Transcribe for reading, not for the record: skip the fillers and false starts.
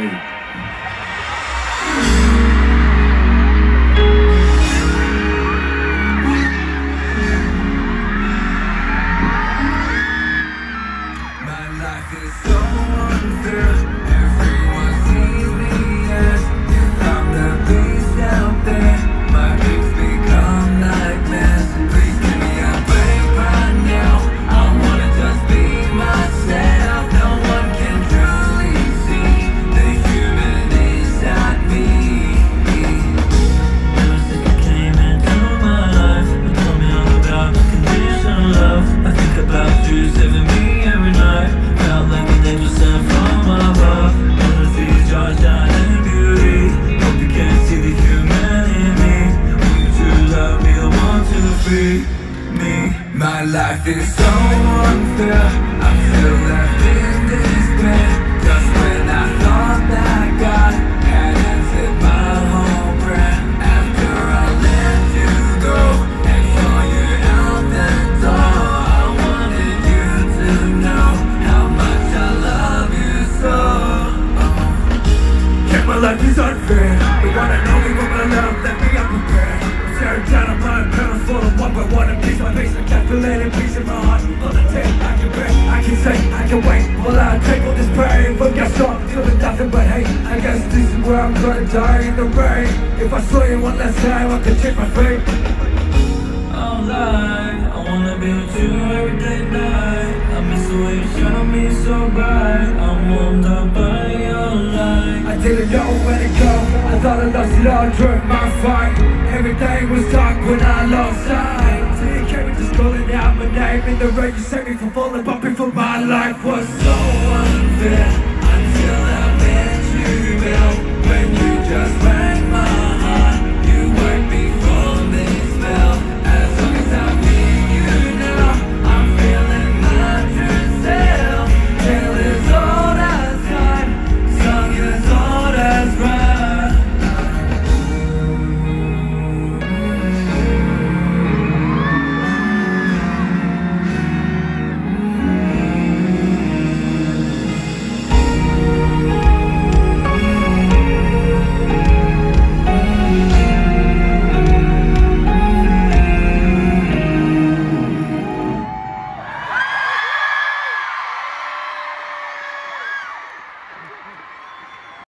Hey. My life is so unfair, I feel left in despair. Just when I thought that God had answered my whole prayer, after I let you go and saw you out the door, I wanted you to know how much I love you so. Yeah, my life is unfair, but what I know, you want my love, let me up prepared. I'm staring down on my pedals full of one by one and piece my face. Calculated peace in my heart, all the day I can break, I can say, I can wait. Well, I take all this pain, but guess what? Feeling nothing but hate. I guess this is where I'm gonna die in the rain. If I saw you one last time, I could change my fate. I'll lie, I wanna be with you every day night. I miss the way you shine on me so bright. I'm warmed up by your light. I didn't know where to go, I thought I lost it all during my fight. Everything was dark when I lost sight. Just calling out my name in the rain, you saved me from falling, but before my life was so unfair, until I met you, Bill, when you just went.